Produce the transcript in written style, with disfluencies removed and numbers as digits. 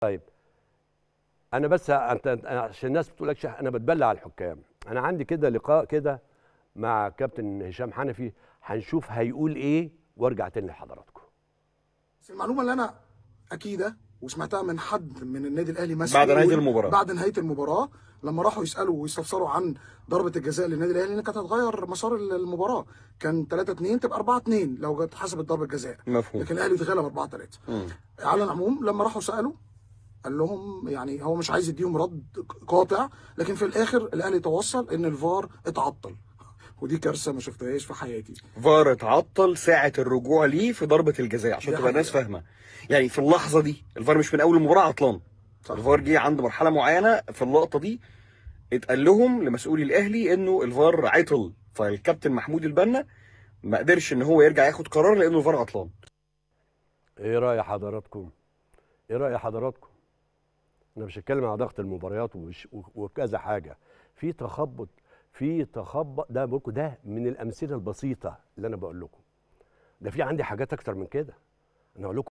طيب انا بس عشان الناس بتقولك انا بتبلع على الحكام، انا عندي كده لقاء كده مع كابتن هشام حنفي، هنشوف هيقول ايه وارجع تاني لحضراتكم. المعلومه اللي انا اكيده وسمعتها من حد من النادي الاهلي مثلا بعد نهايه المباراه لما راحوا يسالوا ويستفسروا عن ضربه الجزاء للنادي الاهلي ان كانت هتغير مسار المباراه، كان 3-2 تبقى 4-2 لو اتحسبت ضربه جزاء، لكن الاهلي اتغلب 4-3. على العموم لما راحوا سالوا قال لهم يعني هو مش عايز يديهم رد قاطع، لكن في الاخر الاهلي توصل ان الفار اتعطل، ودي كارثه ما شفتهاش في حياتي. فار اتعطل ساعه الرجوع ليه في ضربه الجزاء عشان تبقى الناس فاهمه، يعني في اللحظه دي الفار مش من اول المباراه عطلان، الفار جه عند مرحله معينه في اللقطه دي اتقال لهم لمسؤولي الاهلي انه الفار عطل، فالكابتن محمود البنا ما قدرش ان هو يرجع ياخد قرار لانه الفار عطلان. ايه راي حضراتكم؟ ايه راي حضراتكم؟ انا مش هتكلم على ضغط المباريات وكذا حاجه، في تخبط ده بقول لكم ده من الامثله البسيطه اللي انا بقول لكم. ده في عندي حاجات اكتر من كده انا اقول لكم.